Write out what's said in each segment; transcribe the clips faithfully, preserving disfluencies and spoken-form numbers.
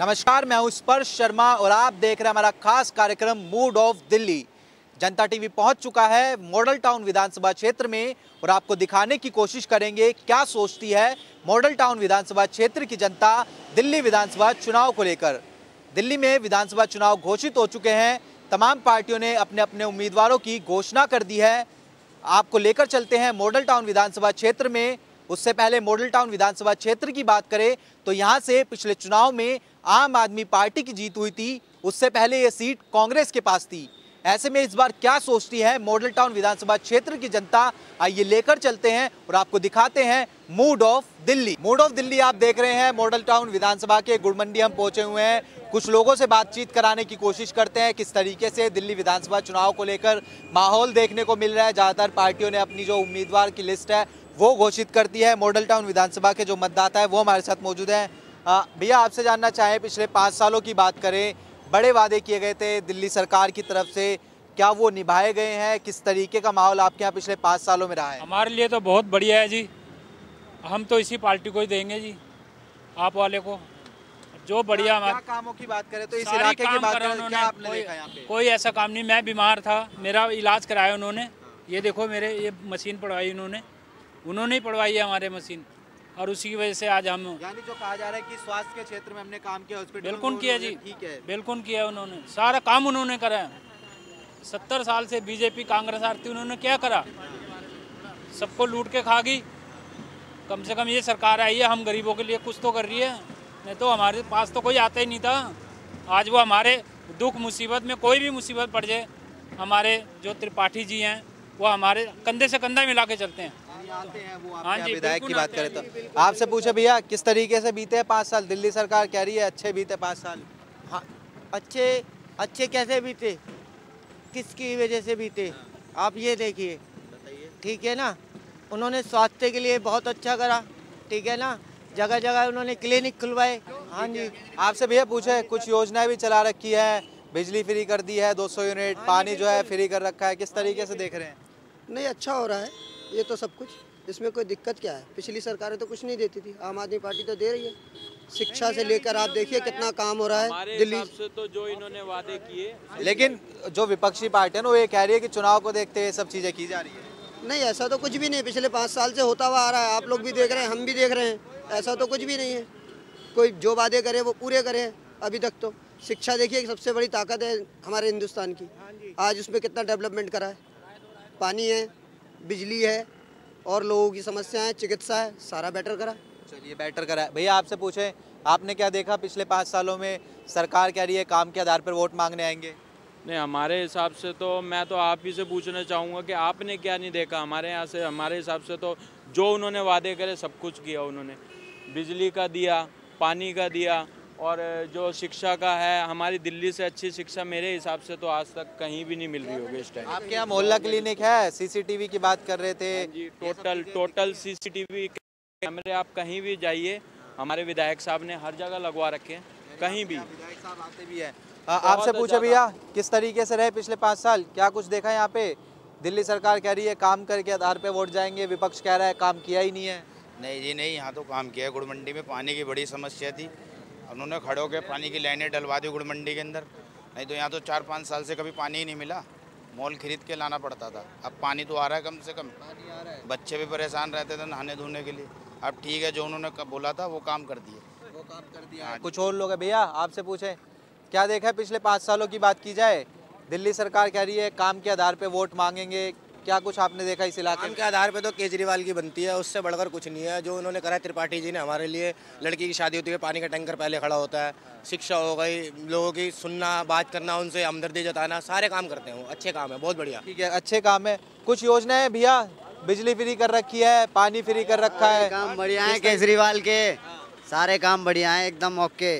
नमस्कार, मैं हूं स्पर्श शर्मा और आप देख रहे हैं हमारा खास कार्यक्रम mood of Delhi. Janata TV पहुंच चुका है मॉडल टाउन विधानसभा क्षेत्र में और आपको दिखाने की कोशिश करेंगे क्या सोचती है मॉडल टाउन विधानसभा क्षेत्र की जनता दिल्ली विधानसभा चुनाव को लेकर। दिल्ली में विधानसभा चुनाव घोषित हो चुके हैं, तमाम पार्टियों ने अपने अपने उम्मीदवारों की घोषणा कर दी है। आपको लेकर चलते हैं मॉडल टाउन विधानसभा क्षेत्र में। उससे पहले मॉडल टाउन विधानसभा क्षेत्र की बात करें तो यहाँ से पिछले चुनाव में आम आदमी पार्टी की जीत हुई थी, उससे पहले ये सीट कांग्रेस के पास थी। ऐसे में इस बार क्या सोचती है मॉडल टाउन विधानसभा क्षेत्र की जनता, आइए लेकर चलते हैं और आपको दिखाते हैं mood of Delhi. Mood of Delhi आप देख रहे हैं मॉडल टाउन विधानसभा के गुड़मंडी हम पहुंचे हुए हैं। कुछ लोगों से बातचीत कराने की कोशिश करते हैं किस तरीके से दिल्ली विधानसभा चुनाव को लेकर माहौल देखने को मिल रहा है। ज़्यादातर पार्टियों ने अपनी जो उम्मीदवार की लिस्ट है वो घोषित करती है। मॉडल टाउन विधानसभा के जो मतदाता है वो हमारे साथ मौजूद हैं। भैया, आपसे जानना चाहें, पिछले पाँच सालों की बात करें, बड़े वादे किए गए थे दिल्ली सरकार की तरफ से, क्या वो निभाए गए हैं? किस तरीके का माहौल आपके यहाँ पिछले पाँच सालों में रहा है? हमारे लिए तो बहुत बढ़िया है जी, हम तो इसी पार्टी को ही देंगे जी, आप वाले को जो बढ़िया। हमारे कामों की बात करें तो इस इलाके की बात करें, उन्होंने आपने देखा यहाँ पे कोई ऐसा काम नहीं। मैं बीमार था, मेरा इलाज कराया उन्होंने, ये देखो मेरे ये मशीन पड़वाई उन्होंने उन्होंने ही पढ़वाई है हमारे मशीन, और उसी की वजह से आज हम, यानी जो कहा जा रहा है कि स्वास्थ्य के क्षेत्र में हमने काम किया, हॉस्पिटल बिल्कुल किया जी, ठीक है, बिल्कुल किया उन्होंने, सारा काम उन्होंने करा है। सत्तर साल से बीजेपी कांग्रेस आती, उन्होंने क्या करा? सबको लूट के खा गई। कम से कम ये सरकार आई है हम गरीबों के लिए कुछ तो कर रही है, नहीं तो हमारे पास तो कोई आता ही नहीं था। आज वो हमारे दुख मुसीबत में कोई भी मुसीबत पड़ जाए, हमारे जो त्रिपाठी जी हैं वो हमारे कंधे से कंधा मिला के चलते हैं। आते हैं वो आपके विधायक की बात करें तो आपसे पूछे भैया, किस तरीके से बीते पाँच साल? दिल्ली सरकार कह रही है अच्छे बीते पाँच साल। हाँ, अच्छे अच्छे कैसे बीते, किसकी वजह से बीते? हाँ। आप ये देखिए, ठीक है ना, उन्होंने स्वास्थ्य के लिए बहुत अच्छा करा, ठीक है ना, जगह जगह उन्होंने क्लिनिक खुलवाए। हाँ जी, आपसे भैया पूछे, कुछ योजनाएं भी चला रखी है, बिजली फ्री कर दी है दो सौ यूनिट, पानी जो है फ्री कर रखा है, किस तरीके से देख रहे हैं? नहीं, अच्छा हो रहा है ये तो सब कुछ, इसमें कोई दिक्कत क्या है? पिछली सरकारें तो कुछ नहीं देती थी, आम आदमी पार्टी तो दे रही है। शिक्षा से लेकर आप देखिए कितना काम हो रहा है दिल्ली से, तो जो इन्होंने वादे किए। लेकिन जो विपक्षी पार्टी है ना, वो ये कह रही है कि चुनाव को देखते हुए सब चीज़ें की जा रही है। नहीं, ऐसा तो कुछ भी नहीं, पिछले पाँच साल से होता हुआ आ रहा है, आप लोग भी देख रहे हैं, हम भी देख रहे हैं, ऐसा तो कुछ भी नहीं है। कोई जो वादे करे वो पूरे करे अभी तक तो। शिक्षा देखिए सबसे बड़ी ताकत है हमारे हिंदुस्तान की, आज उसमें कितना डेवलपमेंट करा है। पानी है, बिजली है, और लोगों की समस्याएं, चिकित्सा है, सारा बेटर करा। चलिए, बेटर करा। भैया आपसे पूछे, आपने क्या देखा पिछले पाँच सालों में? सरकार कह रही है काम के आधार पर वोट मांगने आएंगे। नहीं, हमारे हिसाब से तो, मैं तो आप ही से पूछना चाहूँगा कि आपने क्या नहीं देखा हमारे यहाँ से। हमारे हिसाब से तो जो उन्होंने वादे करे सब कुछ किया उन्होंने, बिजली का दिया, पानी का दिया, और जो शिक्षा का है, हमारी दिल्ली से अच्छी शिक्षा मेरे हिसाब से तो आज तक कहीं भी नहीं मिल रही होगी इस टाइम। आपके यहाँ मोहल्ला क्लिनिक है, सीसीटीवी की बात कर रहे थे, टोटल टोटल सीसीटीवी कैमरे आप कहीं भी जाइए, हमारे विधायक साहब ने हर जगह लगवा रखे हैं, कहीं भी विधायक साहब आते भी है। आपसे पूछे भैया, किस तरीके से रहे पिछले पाँच साल, क्या कुछ देखा यहाँ पे? दिल्ली सरकार कह रही है काम करके आधार पे वोट जाएंगे, विपक्ष कह रहा है काम किया ही नहीं है। नहीं जी नहीं, यहाँ तो काम किया है। गुड़मंडी में पानी की बड़ी समस्या थी, उन्होंने खड़े होकर पानी की लाइनें डलवा दी गुड़मंडी के अंदर, नहीं तो यहाँ तो चार पाँच साल से कभी पानी ही नहीं मिला, मॉल खरीद के लाना पड़ता था। अब पानी तो आ रहा है, कम से कम पानी आ रहा है, बच्चे भी परेशान रहते थे नहाने धोने के लिए। अब ठीक है, जो उन्होंने कब बोला था वो काम कर दिए, वो काम कर दिया। कुछ और लोग है भैया, आपसे पूछे, क्या देखा है पिछले पाँच सालों की बात की जाए? दिल्ली सरकार कह रही है काम के आधार पर वोट मांगेंगे, क्या कुछ आपने देखा इस इलाके के आधार पे? तो केजरीवाल की बनती है, उससे बढ़कर कुछ नहीं है। जो उन्होंने करा त्रिपाठी जी ने हमारे लिए, लड़की की शादी होती है पानी का टैंकर पहले खड़ा होता है, शिक्षा हो गई, लोगों की सुनना, बात करना, उनसे हमदर्दी जताना, सारे काम करते हैं, अच्छे काम है, बहुत बढ़िया। ठीक है, अच्छे काम है। कुछ योजनाएं भैया, बिजली फ्री कर रखी है, पानी फ्री कर रखा है, काम बढ़िया है केजरीवाल के, सारे काम बढ़िया है, एकदम ओके,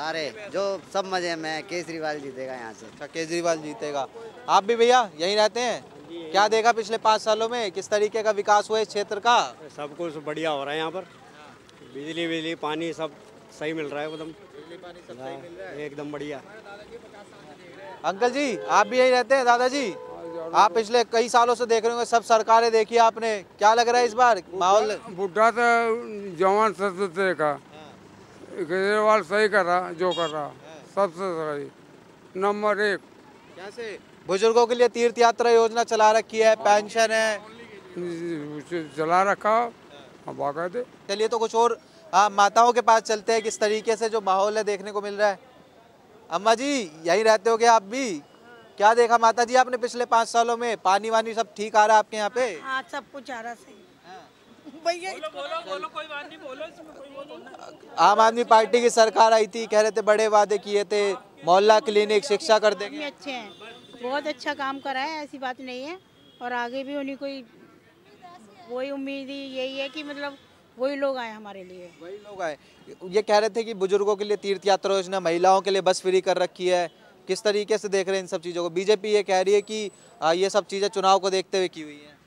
सारे जो सब मजे में। केजरीवाल जीतेगा यहाँ से। अच्छा, केजरीवाल जीतेगा। आप भी भैया यहीं रहते हैं, क्या देखा पिछले पाँच सालों में, किस तरीके का विकास हुआ इस क्षेत्र का? सब कुछ बढ़िया हो रहा है यहाँ पर, बिजली बिजली पानी सब सही मिल रहा है एकदम, बिजली पानी सब सही मिल रहा है, एकदम बढ़िया। अंकल जी, आप भी यहीं रहते हैं? दादाजी, आप पिछले कई सालों से देख रहे होंगे, सब सरकारें देखी आपने, क्या लग रहा है इस बार माहौल? बुढ़ा था, जवान, केजरीवाल सही कर रहा, जो कर रहा सबसे सही नंबर एक। कैसे बुजुर्गों के लिए तीर्थ यात्रा योजना चला रखी है, पेंशन है चला रखा बाकायदे। चलिए तो कुछ और आ, माताओं के पास चलते हैं, किस तरीके से जो माहौल है देखने को मिल रहा है। अम्मा जी यहीं रहते हो क्या आप भी? क्या देखा माता जी आपने पिछले पाँच सालों में? पानी वानी सब ठीक आ रहा है आपके यहाँ पे? हाँ सब कुछ आ रहा सही भैया। आम आदमी पार्टी की सरकार आई थी, कह रहे थे बड़े वादे किए थे, मोहल्ला क्लिनिक शिक्षा कर देंगे। अच्छे हैं, बहुत अच्छा काम करा है, ऐसी बात नहीं है। और आगे भी उन्हीं कोई वही उम्मीद ही यही है कि मतलब वही लोग आए हमारे लिए, वही लोग आए। ये कह रहे थे कि बुजुर्गों के लिए तीर्थ यात्रा योजना, महिलाओं के लिए बस फ्री कर रखी है, किस तरीके से देख रहे हैं इन सब चीज़ों को? बीजेपी ये कह रही है कि ये सब चीज़ें चुनाव को देखते हुए की हुई है।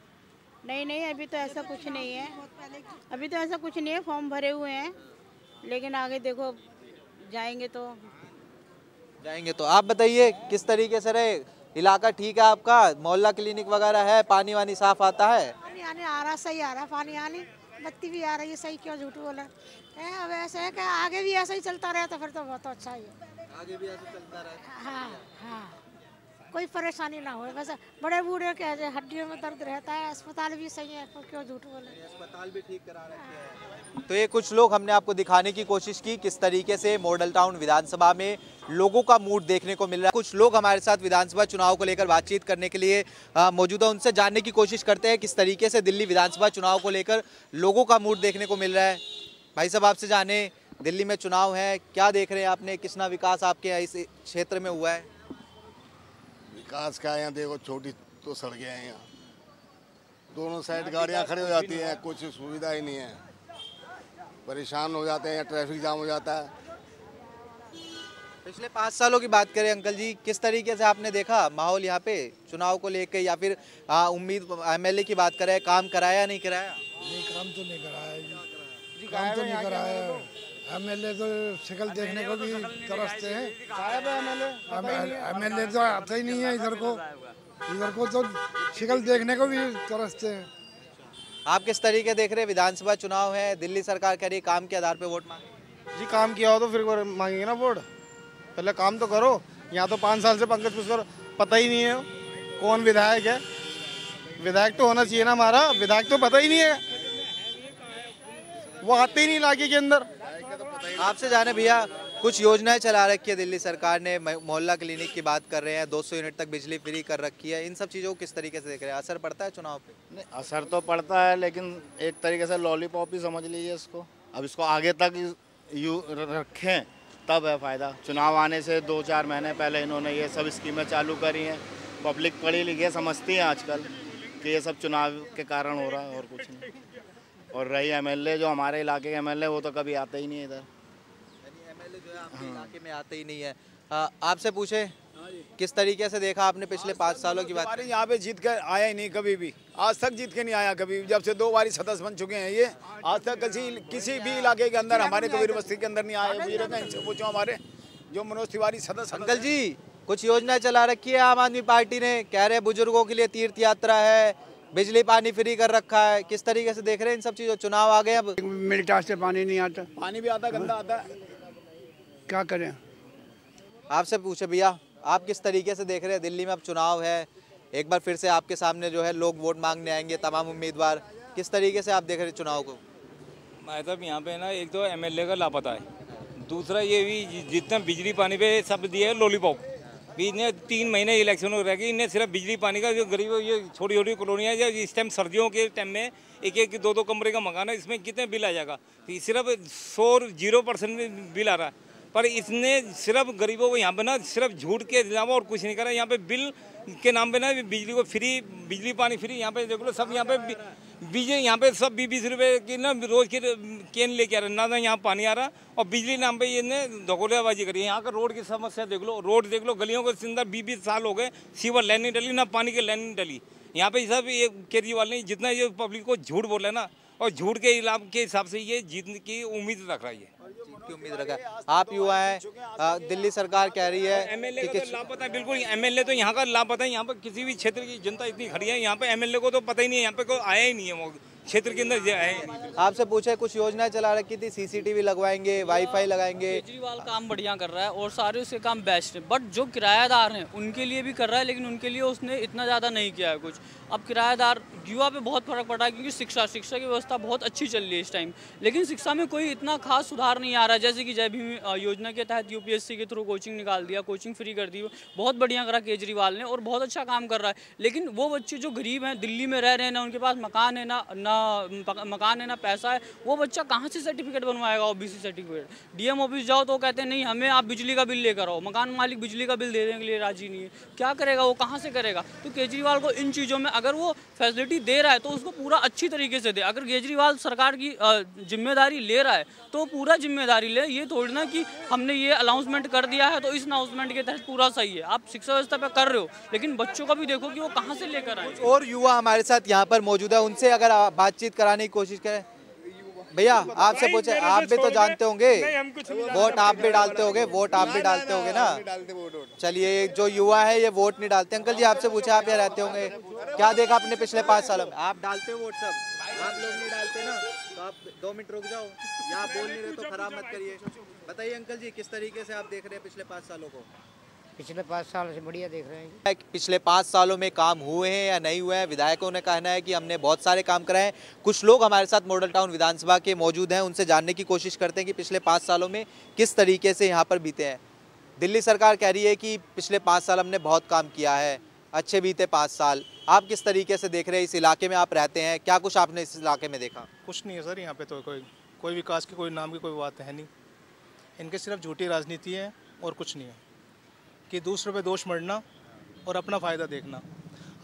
नहीं नहीं अभी तो ऐसा कुछ नहीं है, अभी तो ऐसा कुछ नहीं है, फॉर्म भरे हुए हैं, लेकिन आगे देखो जाएंगे तो जाएंगे तो। आप बताइए किस तरीके से रहे इलाका? ठीक है आपका, मोहल्ला क्लिनिक वगैरह है, पानी वानी साफ आता है? पानी आने आ रहा सही आ रहा, पानी आने बत्ती भी आ रही है सही, क्यों झूठ बोला है। अब ऐसे है कि आगे भी ऐसा ही चलता रहे तो फिर तो बहुत अच्छा ही है, आगे भी ऐसा चलता रहे। हाँ हाँ कोई परेशानी ना हो। वैसे बड़े बूढ़े के हड्डियों में दर्द रहता है, अस्पताल भी सही है, क्यों झूठ बोले, अस्पताल भी ठीक करा रहे हैं। तो ये कुछ लोग हमने आपको दिखाने की कोशिश की किस तरीके से मॉडल टाउन विधानसभा में लोगों का मूड देखने को मिल रहा है। कुछ लोग हमारे साथ विधानसभा चुनाव को लेकर बातचीत करने के लिए मौजूद है, उनसे जानने की कोशिश करते हैं किस तरीके से दिल्ली विधानसभा चुनाव को लेकर लोगों का मूड देखने को मिल रहा है। भाई साहब आपसे जाने, दिल्ली में चुनाव है, क्या देख रहे हैं आपने, कितना विकास आपके इस क्षेत्र में हुआ है? विकास का यहाँ देखो छोटी तो सड़कें हैं, यहाँ दोनों साइड गाड़ियाँ खड़ी हो जाती हैं, कुछ सुविधा ही नहीं है, परेशान हो जाते हैं, ट्रैफिक जाम हो जाता है। पिछले पाँच सालों की बात करें अंकल जी, किस तरीके से आपने देखा माहौल यहाँ पे चुनाव को लेकर, या फिर आ, उम्मीद एमएलए की बात करें, काम कराया नहीं कराया? नहीं काम तो नहीं कराया जी, काम तो नहीं कराया। एमएलए तो शिकल देखने को भी तरसते हैं, एमएलए तो आता ही नहीं है इधर को, इधर को तो शिकल देखने को भी तरसते हैं। आप किस तरीके देख रहे, विधानसभा चुनाव है, दिल्ली सरकार कह रही है काम के आधार पर वोट मांगे। जी काम किया हो तो फिर मांगेंगे ना वोट, पहले काम तो करो। यहाँ तो पाँच साल से पंकज पुष्कर पता ही नहीं है कौन विधायक है, विधायक तो होना चाहिए ना हमारा, विधायक तो पता ही नहीं है, वो आते ही नहीं इलाके के अंदर। आपसे जाने भैया, कुछ योजनाएं चला रखी है दिल्ली सरकार ने, मोहल्ला क्लिनिक की बात कर रहे हैं, दो सौ यूनिट तक बिजली फ्री कर रखी है, इन सब चीज़ों को किस तरीके से देख रहे हैं, असर पड़ता है चुनाव पे? नहीं असर तो पड़ता है, लेकिन एक तरीके से लॉलीपॉप ही समझ लीजिए इसको। अब इसको आगे तक यू रखें तब है फ़ायदा। चुनाव आने से दो चार महीने पहले इन्होंने ये सब स्कीमें चालू करी हैं, पब्लिक पढ़ी लिखी है, समझती है आजकल कि ये सब चुनाव के कारण हो रहा है और कुछ नहीं। और रही एमएलए, जो हमारे इलाके के एमएलए वो तो कभी आते ही नहीं इधर, एमएलए जो है आपके इलाके में आते ही नहीं है। आपसे पूछे किस तरीके से देखा आपने पिछले पाँच सालों की बात? हमारे यहाँ पे जीत कर आया ही नहीं कभी भी, आज तक जीत के नहीं आया कभी, जब से दो बारी सदस्य बन चुके हैं ये, आज तक किसी किसी भी इलाके के अंदर हमारे कबीर बस्ती के अंदर नहीं आए। पूछो हमारे जो मनोज तिवारी सदस्य। अंकल जी कुछ योजना चला रखी है आम आदमी पार्टी ने, कह रहे बुजुर्गों के लिए तीर्थ यात्रा है, बिजली पानी फ्री कर रखा है, किस तरीके से देख रहे हैं इन सब चीजों? चुनाव आ गए, अब मेरे टास से पानी नहीं आता, पानी भी आता गंदा आता है, क्या करें? आपसे पूछे भैया, आप किस तरीके से देख रहे हैं दिल्ली में अब चुनाव है, एक बार फिर से आपके सामने जो है लोग वोट मांगने आएंगे, तमाम उम्मीदवार, किस तरीके से आप देख रहे हैं चुनाव को? भाई साहब यहाँ पे ना एक तो एमएलए का लापता है, दूसरा ये भी जितना बिजली पानी पे सब दिया है लॉलीपॉप, बीच में तीन महीने इलेक्शन हो रहा है, इन्हें सिर्फ बिजली पानी का, जो गरीब ये छोटी छोटी कॉलोनियाँ जो इस टाइम सर्दियों के टाइम में एक एक दो दो कमरे का मकान है, इसमें कितने बिल आ जाएगा? सिर्फ सौ जीरो परसेंट में बिल आ रहा है, पर इसने सिर्फ गरीबों को यहाँ पे ना सिर्फ झूठ के अलावा और कुछ नहीं करा। यहाँ पे बिल के नाम पे ना बिजली को फ्री, बिजली पानी फ्री, यहाँ पे देख लो सब, यहाँ पे बिजली यहाँ पे सब बीस बीस रुपए की ना रोज की केन लेके आ रहे, ना ना यहाँ पानी आ रहा, और बिजली नाम पे ये धोखेबाजी करी है। यहाँ का रोड की समस्या देख लो, रोड देख लो, गलियों के अंदर बीस बीस साल हो गए, सीवर लाइन नहीं डली, ना पानी की लाइन नहीं डली। यहाँ पे सब ये केजरीवाल ने जितना ये पब्लिक को झूठ बोला है ना, और झूठ के इलाम के हिसाब से ये जीतने की उम्मीद रख रही है, की उम्मीद रखा है। आप युवा हैं, दिल्ली सरकार कह रही है एमएलए का लापता है, बिल्कुल एमएलए तो यहाँ का लापता है, यहाँ पर किसी भी क्षेत्र की जनता इतनी खड़ी है, यहाँ पे एमएलए को तो पता ही नहीं है, यहाँ पे कोई आया ही नहीं है, क्षेत्र के अंदर है। आपसे पूछा कुछ योजनाएं चला रखी थी, सीसीटीवी लगवाएंगे, वाईफाई लगाएंगे। केजरीवाल काम बढ़िया कर रहा है और सारे उसके काम बेस्ट है, बट जो किरायादार हैं उनके लिए भी कर रहा है, लेकिन उनके लिए उसने इतना ज़्यादा नहीं किया है कुछ। अब किरायादार युवा पे बहुत फर्क पड़ रहा है, क्योंकि शिक्षा शिक्षा की व्यवस्था बहुत अच्छी चल रही है इस टाइम, लेकिन शिक्षा में कोई इतना खास सुधार नहीं आ रहा है। जैसे कि जय भीम योजना के तहत यूपीएससी के थ्रू कोचिंग निकाल दिया, कोचिंग फ्री कर दी, बहुत बढ़िया करा केजरीवाल ने और बहुत अच्छा काम कर रहा है। लेकिन वो बच्चे जो गरीब हैं, दिल्ली में रह रहे हैं, ना उनके पास मकान है, ना ना मकान है, ना पैसा है, वो बच्चा कहाँ से सर्टिफिकेट बनवाएगा ओबीसी सर्टिफिकेट। डीएम ऑफिस जाओ तो कहते हैं नहीं हमें आप बिजली का बिल लेकर आओ, मकान मालिक बिजली का बिल देने के लिए राजी नहीं है, क्या करेगा वो, कहाँ से करेगा। तो केजरीवाल को इन चीज़ों में अगर वो फैसिलिटी दे रहा है तो उसको पूरा अच्छी तरीके से दे। अगर केजरीवाल सरकार की जिम्मेदारी ले रहा है तो पूरा जिम्मेदारी ले, ये थोड़ी ना कि हमने ये अनाउंसमेंट कर दिया है तो इस अनाउंसमेंट के तहत पूरा सही है। आप शिक्षा व्यवस्था पर कर रहे हो लेकिन बच्चों का भी देखो कि वो कहाँ से लेकर आए। और युवा हमारे साथ यहाँ पर मौजूद है, उनसे अगर बातचीत कराने की कोशिश करें। भैया आपसे पूछे, आप भी तो जानते होंगे, वोट आप भी डालते होंगे, वोट आप भी डालते होंगे ना। चलिए जो युवा है ये वोट नहीं डालते। अंकल जी आपसे पूछे, आप यहाँ रहते होंगे, क्या देखा आपने पिछले पाँच सालों में? आप डालते हो वोट सब, आप लोग नहीं डालते ना, तो आप दो मिनट रुक जाओ, यहाँ बोल नहीं रहे तो खराब मत करिए। बताइए अंकल जी किस तरीके से आप देख रहे हैं पिछले पाँच सालों को? पिछले पाँच साल से बढ़िया देख रहे हैं। पिछले पाँच सालों में काम हुए हैं या नहीं हुए हैं, विधायकों ने कहना है कि हमने बहुत सारे काम कराए हैं। कुछ लोग हमारे साथ मॉडल टाउन विधानसभा के मौजूद हैं, उनसे जानने की कोशिश करते हैं कि पिछले पाँच सालों में किस तरीके से यहाँ पर बीते हैं। दिल्ली सरकार कह रही है कि पिछले पाँच साल हमने बहुत काम किया है, अच्छे बीते पाँच साल। आप किस तरीके से देख रहे हैं, इस इलाके में आप रहते हैं, क्या कुछ आपने इस इलाके में देखा? कुछ नहीं है सर, यहाँ पर तो कोई कोई विकास की कोई नाम की कोई बात है नहीं। इनके सिर्फ झूठी राजनीति है और कुछ नहीं है, कि दूसरे पे दोष मढ़ना और अपना फ़ायदा देखना।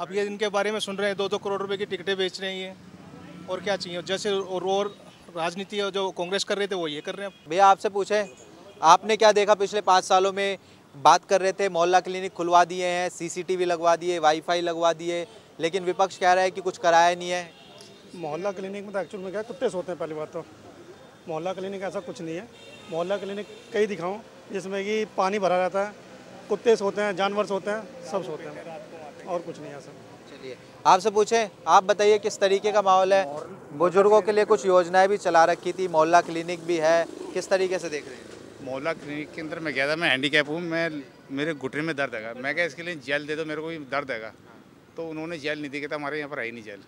अब ये इनके बारे में सुन रहे हैं, दो दो करोड़ रुपए की टिकटें बेच रहे हैं ये, और क्या चाहिए। जैसे और, और राजनीति जो कांग्रेस कर रहे थे वो ये कर रहे हैं। भैया आपसे पूछे, आपने क्या देखा पिछले पाँच सालों में? बात कर रहे थे मोहल्ला क्लिनिक खुलवा दिए हैं, सीसीटीवी लगवा दिए, वाईफाई लगवा दिए, लेकिन विपक्ष कह रहा है कि कुछ कराया नहीं है। मोहल्ला क्लिनिक में तो एक्चुअल में क्या कुत्ते सोते हैं, पहली बात तो मोहल्ला क्लिनिक ऐसा कुछ नहीं है। मोहल्ला क्लिनिक कई दिखाऊँ जिसमें कि पानी भरा रहता है, कुत्ते सोते हैं, जानवर सोते हैं, सब सोते हैं, और कुछ नहीं है सर। चलिए आपसे पूछें, आप बताइए किस तरीके का माहौल है? बुजुर्गों के लिए कुछ योजनाएं भी चला रखी थी, मोहल्ला क्लिनिक भी है, किस तरीके से देख रहे हैं? मोहल्ला क्लिनिक के अंदर मैं गया था, मैं हैंडीकैप हूँ, मैं मेरे घुटने में दर्द है, मैं क्या इसके लिए जेल दे दो, मेरे को भी दर्द है, तो उन्होंने जेल नहीं दी। कहता हमारे यहाँ पर आई नहीं जेल।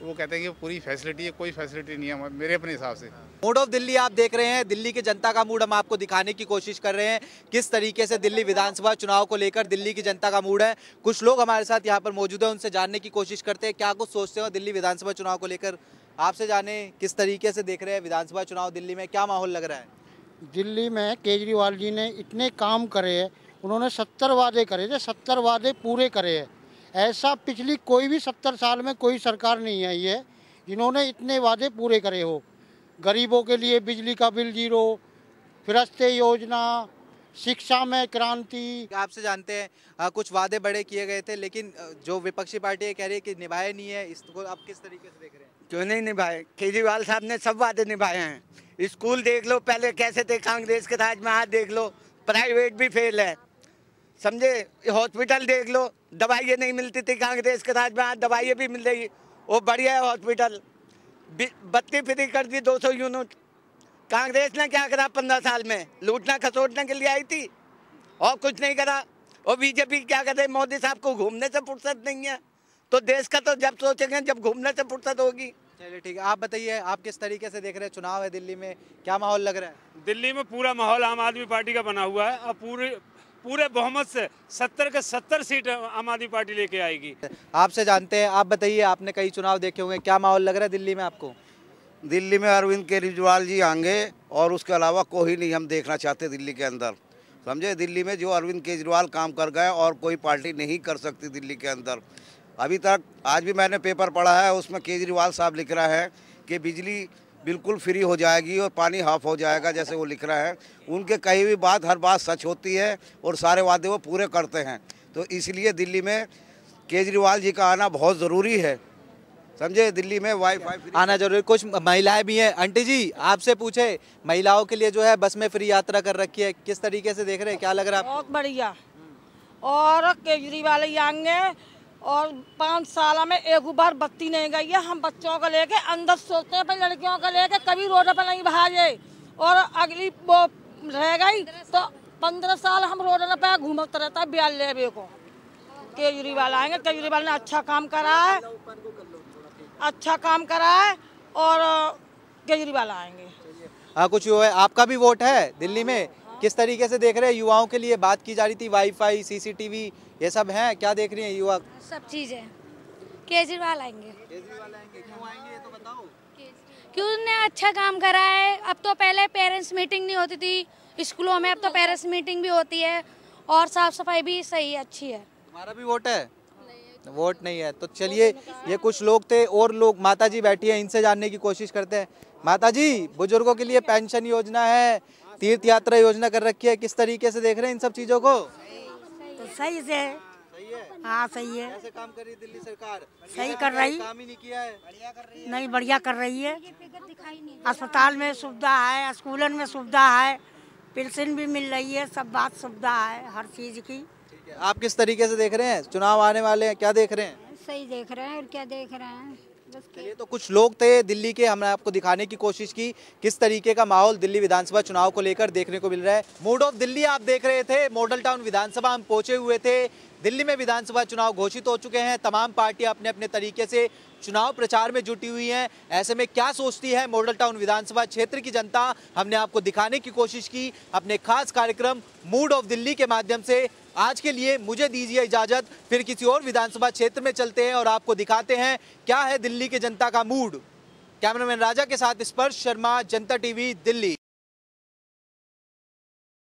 वो कहते हैं कि पूरी फैसिलिटी है, कोई फैसिलिटी नहीं है मेरे अपने हिसाब से। मूड ऑफ दिल्ली आप देख रहे हैं, दिल्ली के जनता का मूड हम आपको दिखाने की कोशिश कर रहे हैं, किस तरीके से दिल्ली विधानसभा चुनाव को लेकर दिल्ली की जनता का मूड है। कुछ लोग हमारे साथ यहाँ पर मौजूद हैं, उनसे जानने की कोशिश करते हैं क्या कुछ सोचते हो दिल्ली विधानसभा चुनाव को लेकर। आपसे जाने किस तरीके से देख रहे हैं विधानसभा चुनाव, दिल्ली में क्या माहौल लग रहा है? दिल्ली में केजरीवाल जी ने इतने काम करे है, उन्होंने सत्तर वादे करे थे, सत्तर वादे पूरे करे है। ऐसा पिछली कोई भी सत्तर साल में कोई सरकार नहीं आई है जिन्होंने इतने वादे पूरे करे हो। गरीबों के लिए बिजली का बिल जीरो, फिरस्ते योजना, शिक्षा में क्रांति। आपसे जानते हैं आ, कुछ वादे बड़े किए गए थे लेकिन जो विपक्षी पार्टी कह रही है कि निभाए नहीं है, इसको आप किस तरीके से देख रहे हैं? क्यों नहीं निभाए, केजरीवाल साहब ने सब वादे निभाए हैं। स्कूल देख लो पहले कैसे थे कांग्रेस के राज में, आज देख लो प्राइवेट भी फेल है, समझे। हॉस्पिटल देख लो, दवाइयाँ नहीं मिलती थी कांग्रेस के राज में, आज दवाइयाँ भी मिल रही, वो बढ़िया है। हॉस्पिटल बत्ती फ्री कर दी दो सौ यूनिट। कांग्रेस ने क्या करा पंद्रह साल में? लूटना खसोटने के लिए आई थी और कुछ नहीं करा। और बीजेपी क्या कर रही, मोदी साहब को घूमने से फुर्सत नहीं है, तो देश का तो जब सोचेंगे जब घूमने से फुर्सत होगी। चलिए ठीक है, आप बताइए आप किस तरीके से देख रहे हैं चुनाव है दिल्ली में, क्या माहौल लग रहा है? दिल्ली में पूरा माहौल आम आदमी पार्टी का बना हुआ है और पूरे पूरे बहुमत से सत्तर के सत्तर सीट आम आदमी पार्टी लेके आएगी। आपसे जानते हैं, आप बताइए आपने कई चुनाव देखे होंगे, क्या माहौल लग रहा है दिल्ली में आपको? दिल्ली में अरविंद केजरीवाल जी आएंगे और उसके अलावा कोई नहीं हम देखना चाहते दिल्ली के अंदर, समझे। दिल्ली में जो अरविंद केजरीवाल काम कर गए और कोई पार्टी नहीं कर सकती दिल्ली के अंदर अभी तक। आज भी मैंने पेपर पढ़ा है, उसमें केजरीवाल साहब लिख रहा है कि बिजली बिल्कुल फ्री हो जाएगी और पानी हाफ हो जाएगा, जैसे वो लिख रहा है। उनके कही हुई बात हर बात सच होती है और सारे वादे वो पूरे करते हैं, तो इसलिए दिल्ली में केजरीवाल जी का आना बहुत ज़रूरी है, समझे। दिल्ली में वाईफाई फ्री आना जरूरी। कुछ महिलाएं भी हैं, आंटी जी आपसे पूछे, महिलाओं के लिए जो है बस में फ्री यात्रा कर रखी है, किस तरीके से देख रहे हैं, क्या लग रहा है? बहुत बढ़िया, और केजरीवाल आएंगे और पाँच साल में एक बार बत्ती नहीं गई है। हम बच्चों को लेके अंदर सोते हैं, लड़कियों को लेके कभी रोड पर नहीं भागे। और अगली वो रह गई तो पंद्रह साल हम रोड पर घूमते रहता है। बयालेबे को केजरीवाल आएंगे, केजरीवाल ने अच्छा काम करा है, अच्छा काम करा है और केजरीवाल आएंगे। हाँ, कुछ हुआ है। आपका भी वोट है दिल्ली में, किस तरीके से देख रहे हैं? युवाओं के लिए बात की जा रही थी, वाईफाई, सीसीटीवी, ये सब हैं, क्या देख रही हैं युवा? सब चीजें। केजरीवाल आएंगे, केजरीवाल आएंगे, क्यों आएंगे ये तो बताओ। क्यों? ने अच्छा काम करा है। अब तो पहले पेरेंट्स मीटिंग नहीं होती थी स्कूलों में, अब तो पेरेंट्स मीटिंग भी होती है और साफ सफाई भी सही है, अच्छी है। हमारा भी वोट है, वोट नहीं है तो चलिए। ये कुछ लोग थे और लोग, माता जी बैठी है, इनसे जानने की कोशिश करते हैं। माता जी, बुजुर्गों के लिए पेंशन योजना है, तीर्थ यात्रा योजना कर रखी है, किस तरीके से देख रहे हैं इन सब चीजों को? तो सही से सही है। हाँ सही है। ऐसे काम कर रही दिल्ली सरकार, सही कर रही, काम ही नहीं किया है, बढ़िया कर रही है। नहीं, बढ़िया कर रही है। अस्पताल में सुविधा है, स्कूलन में सुविधा है, पेंशन भी मिल रही है, सब बात सुविधा है हर चीज की। आप किस तरीके से देख रहे हैं? चुनाव आने वाले हैं, क्या देख रहे हैं? सही देख रहे हैं और क्या देख रहे हैं। चलिए, तो कुछ लोग थे दिल्ली के, हमने आपको दिखाने की कोशिश की किस तरीके का माहौल दिल्ली विधानसभा चुनाव को लेकर देखने को मिल रहा है। मूड ऑफ दिल्ली आप देख रहे थे। मॉडल टाउन विधानसभा हम पहुंचे हुए थे। दिल्ली में विधानसभा चुनाव घोषित हो चुके हैं, तमाम पार्टियां अपने अपने तरीके से चुनाव प्रचार में जुटी हुई हैं। ऐसे में क्या सोचती है मॉडल टाउन विधानसभा क्षेत्र की जनता, हमने आपको दिखाने की कोशिश की अपने खास कार्यक्रम मूड ऑफ दिल्ली के माध्यम से। आज के लिए मुझे दीजिए इजाजत, फिर किसी और विधानसभा क्षेत्र में चलते हैं और आपको दिखाते हैं क्या है दिल्ली की जनता का मूड। कैमरामैन राजा के साथ स्पर्श शर्मा, जनता टीवी, दिल्ली।